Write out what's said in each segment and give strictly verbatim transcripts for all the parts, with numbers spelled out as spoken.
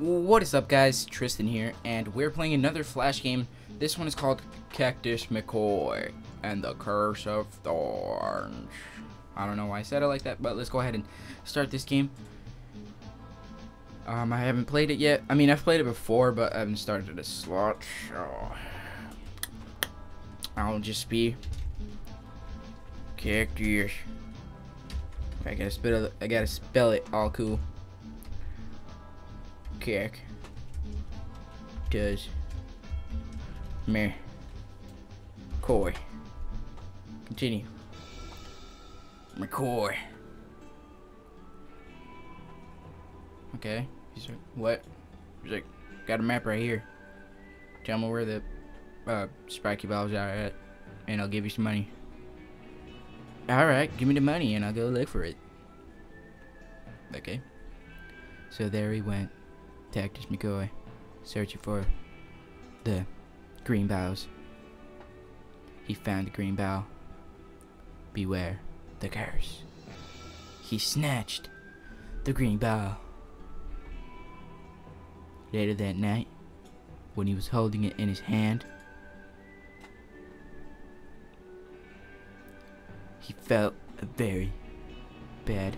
What is up, guys? Tristan here, and we're playing another Flash game. This one is called Cactus McCoy and the Curse of Thorns. I don't know why I said it like that, but let's go ahead and start this game. Um, I haven't played it yet. I mean, I've played it before, but I haven't started a slot, so I'll just be Cactus. I gotta spell it. I gotta spell it all cool. Kick does me McCoy. Continue. McCoy. Okay. He's like, what? He's like, got a map right here. Tell me where the uh, spiky balls are at, and I'll give you some money. Alright, give me the money, and I'll go look for it. Okay. So there he went. Cactus McCoy, searching for the green boughs. He found the green bough. Beware the curse. He snatched the green bough. Later that night, when he was holding it in his hand, he felt a very bad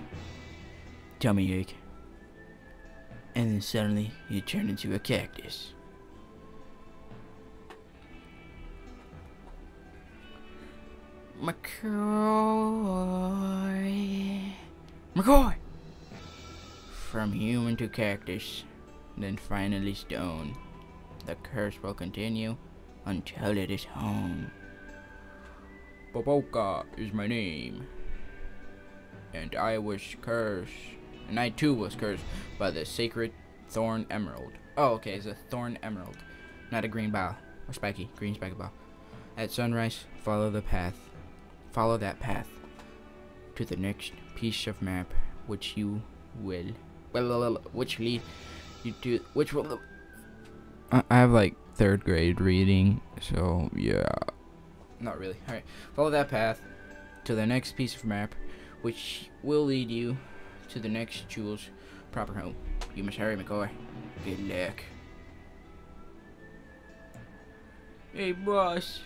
tummy ache. And then suddenly, he turned into a cactus. McCoy. McCoy! From human to cactus, then finally stone. The curse will continue until it is home. Baboca is my name. And I was cursed. And I too was cursed by the sacred Thorn Emerald. Oh, okay, it's a Thorn Emerald, not a green bough or spiky, green spiky bough. At sunrise, follow the path, follow that path to the next piece of map, which you will, well, which lead you to, which will. I have like third grade reading, so yeah, not really. All right, follow that path to the next piece of map, which will lead you to the next jewel's proper home. You must hurry, McCoy. Good luck. Hey, boss.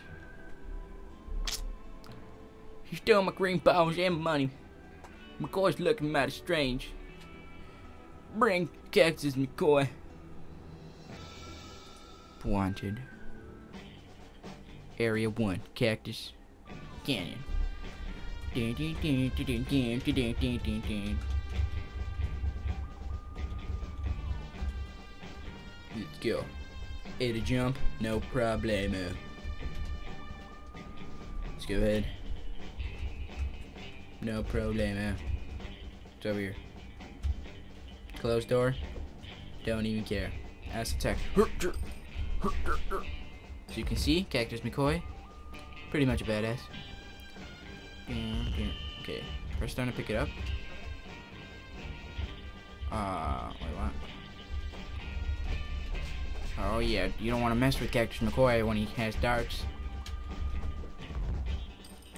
He stole my green boughs and money. McCoy's looking mighty strange. Bring Cactus McCoy. Wanted. Area one, Cactus Canyon. Dun, dun, dun, dun, dun, dun, dun, dun, dun. Let's go. It'll jump, no problemo. Let's go ahead. No problemo. It's over here. Closed door. Don't even care. Ass attack. So you can see, Cactus McCoy, pretty much a badass. Okay. Press down to pick it up. Uh, wait, what? Oh yeah, you don't want to mess with Cactus McCoy when he has darts.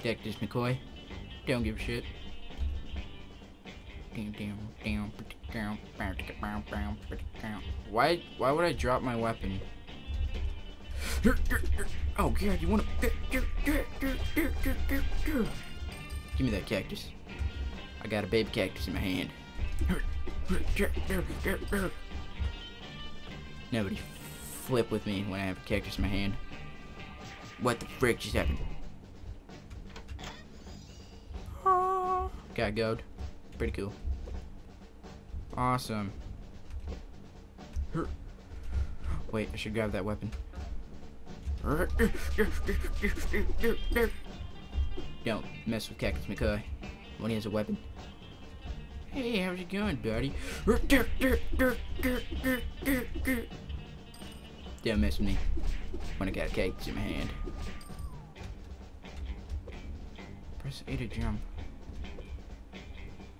Cactus McCoy, don't give a shit. Why? Why would I drop my weapon? Oh god, you want to? Give me that cactus. I got a baby cactus in my hand. Nobody flip with me when I have a cactus in my hand. What the frick just happened? Oh, got goad. Pretty cool. Awesome. Wait, I should grab that weapon. Don't mess with Cactus McCoy when he has a weapon. Hey, how's it going, buddy? Don't mess with me when I got a cactus in my hand. Press A to jump.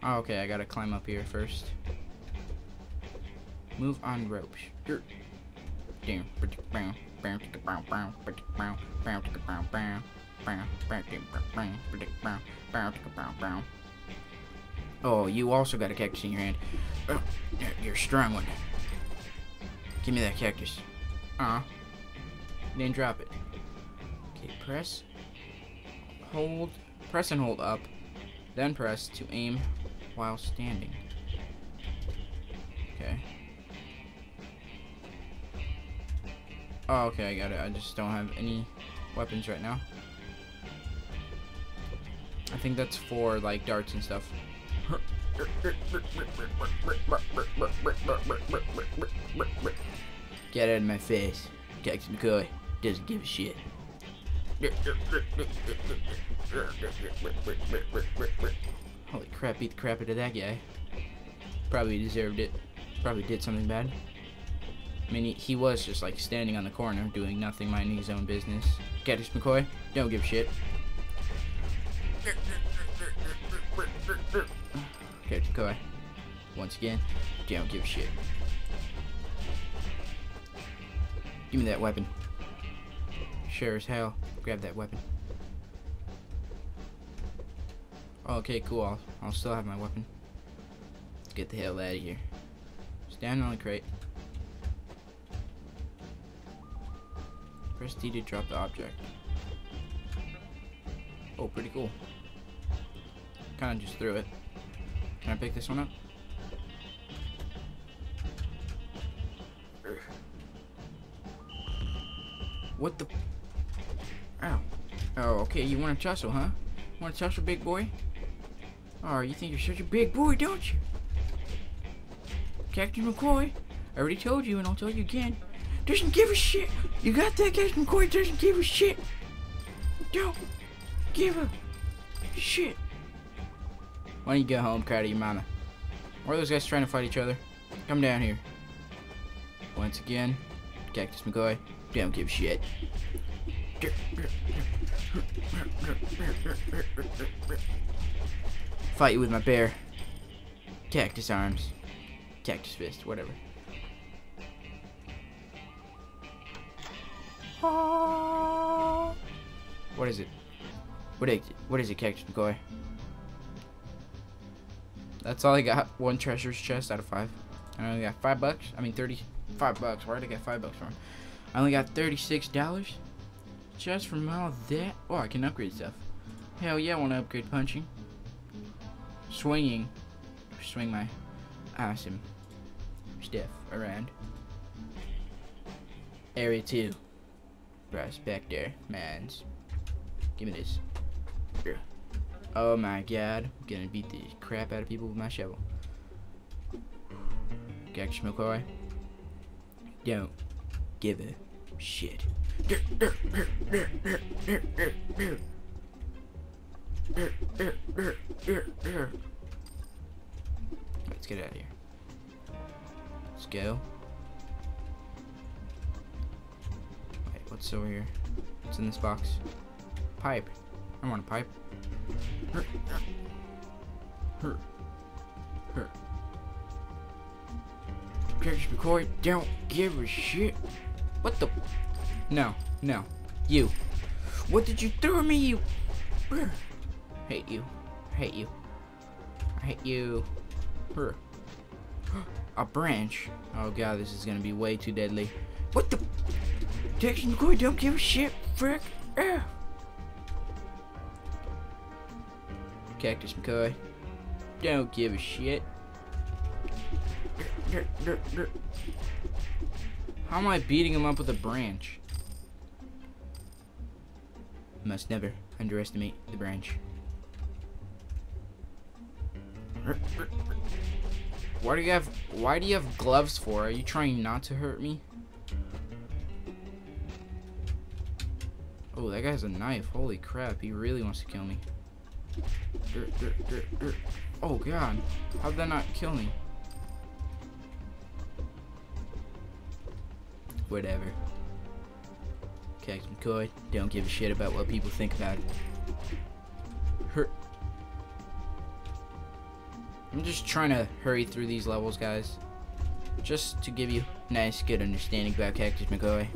Oh, okay, I gotta climb up here first. Move on ropes. Oh, you also got a cactus in your hand. You're a strong one. Give me that cactus. Uh-huh. Then drop it. Okay, press. Hold. Press and hold up. Then press to aim while standing. Okay. Oh, okay, I got it. I just don't have any weapons right now. I think that's for, like, darts and stuff. Get out of my face. Cactus McCoy doesn't give a shit. Holy crap, beat the crap out of that guy. Probably deserved it. Probably did something bad. I mean, he, he was just, like, standing on the corner, doing nothing, minding his own business. Cactus McCoy, don't give a shit. Cactus McCoy, once again, don't give a shit. Give me that weapon. Sure as hell, grab that weapon. Okay, cool, I'll, I'll still have my weapon. Let's get the hell out of here. Stand on the crate. Press D to drop the object. Oh, pretty cool. Kind of just threw it. Can I pick this one up? What the? Ow. Oh, okay, you want to tussle, huh? Want to tussle, big boy? Oh, you think you're such a big boy, don't you? Cactus McCoy, I already told you and I'll tell you again. Doesn't give a shit. You got that, Cactus McCoy? Doesn't give a shit. Don't give a shit. Why don't you get home, cry to your mama? Why are those guys trying to fight each other? Come down here. Once again, Cactus McCoy, don't give a shit. Fight you with my bear. Cactus arms. Cactus fist, whatever. What is it? What is it? What is it, Cactus McCoy? That's all I got. One treasure's chest out of five. I only got five bucks. I mean, thirty-five bucks. Where did I get five bucks from? I only got thirty-six dollars just from all that. Oh, I can upgrade stuff. Hell yeah, I want to upgrade punching, swinging, swing my awesome stuff around. Area two. Prospector, man's. Give me this. Oh my god, I'm gonna beat the crap out of people with my shovel. Cactus McCoy, don't give a shit. Let's get out of here. Let's go. Wait, what's over here? What's in this box? Pipe. I want a pipe. Her, her, her. Cactus McCoy, don't give a shit. What the? No, no, you. What did you throw at me? You. Her. Hate you. I hate you. I hate you. Her. A branch. Oh god, this is gonna be way too deadly. What the? Cactus McCoy, don't give a shit. Frick. Ah. Cactus McCoy, don't give a shit. How am I beating him up with a branch? Must never underestimate the branch. Why do you have why do you have gloves for? Are you trying not to hurt me? Oh, that guy has a knife. Holy crap, he really wants to kill me. Oh god, how'd that not kill me? Whatever. Cactus McCoy, don't give a shit about what people think about it. Hurt. I'm just trying to hurry through these levels, guys. Just to give you a nice, good understanding about Cactus McCoy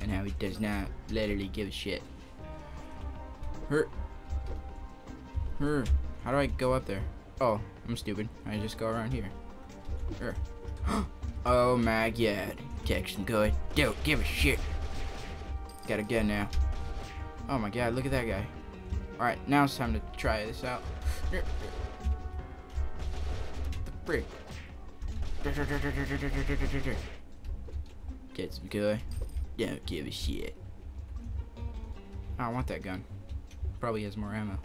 and how he does not literally give a shit. Hurt. How do I go up there? Oh, I'm stupid. I just go around here. Oh my god. protection good. Don't give a shit. Gotta go now. Oh my god, look at that guy. Alright, now it's time to try this out. Frick. Get some good. Don't give a shit. Oh, I want that gun. Probably has more ammo.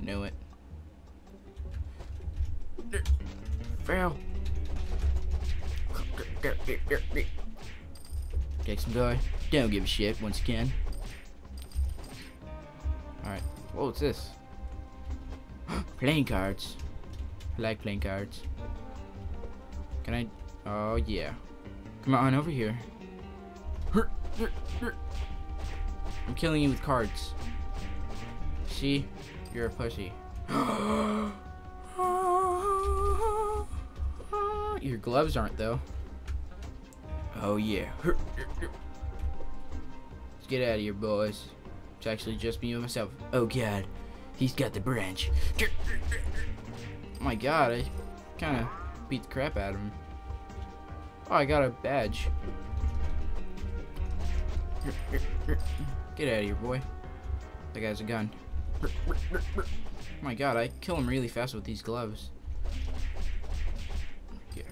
Knew it. Fail. Take some guy. Don't give a shit once again. Alright. Whoa, what's this? Playing cards. I like playing cards. Can I? Oh, yeah. Come on over here. I'm killing you with cards. See? You're a pussy. Your gloves aren't, though. Oh, yeah. Let's get out of here, boys. It's actually just me and myself. Oh, God. He's got the branch. Oh, my God. I kind of beat the crap out of him. Oh, I got a badge. Get out of here, boy. That guy's a gun. Oh, my God. I kill him really fast with these gloves. Yeah.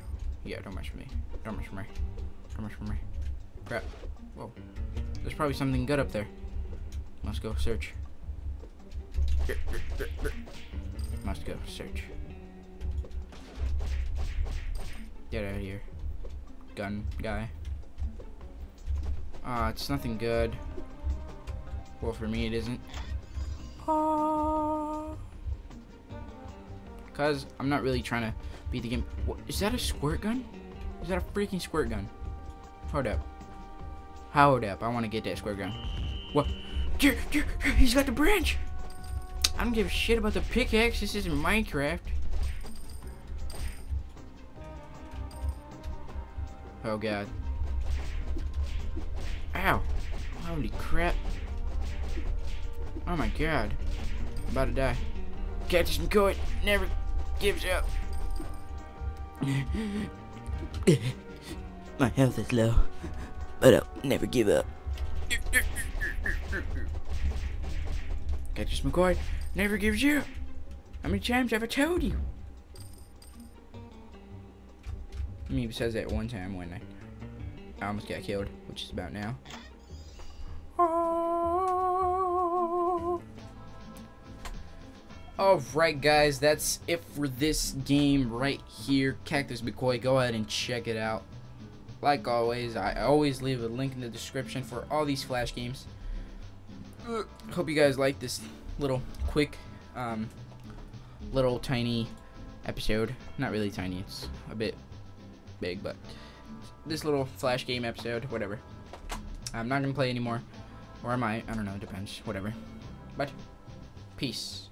Yeah, don't much for me. Don't much for me. Don't much for me. Crap. Whoa. There's probably something good up there. Let's go search. Must go search. Get out of here, gun guy. Ah, uh, it's nothing good. Well, for me it isn't. Oh, cause I'm not really trying to beat the game. What, is that a squirt gun? Is that a freaking squirt gun? Hold up. Hold up. I want to get that squirt gun. What? He's got the branch. I don't give a shit about the pickaxe. This isn't Minecraft. Oh god. Ow. Holy crap. Oh my god. I'm about to die. Cactus McCoy never gives up. My health is low, but I'll never give up. Cactus McCoy never gives you. How many times have I told you? I mean, besides that one time when I, I almost got killed, which is about now. Oh. Alright guys, that's it for this game right here. Cactus McCoy, go ahead and check it out. Like always, I always leave a link in the description for all these Flash games. Uh, hope you guys like this little quick, um, little tiny episode. Not really tiny, it's a bit big, but this little Flash game episode, whatever. I'm not gonna play anymore, or am I? I don't know, it depends, whatever. But, peace.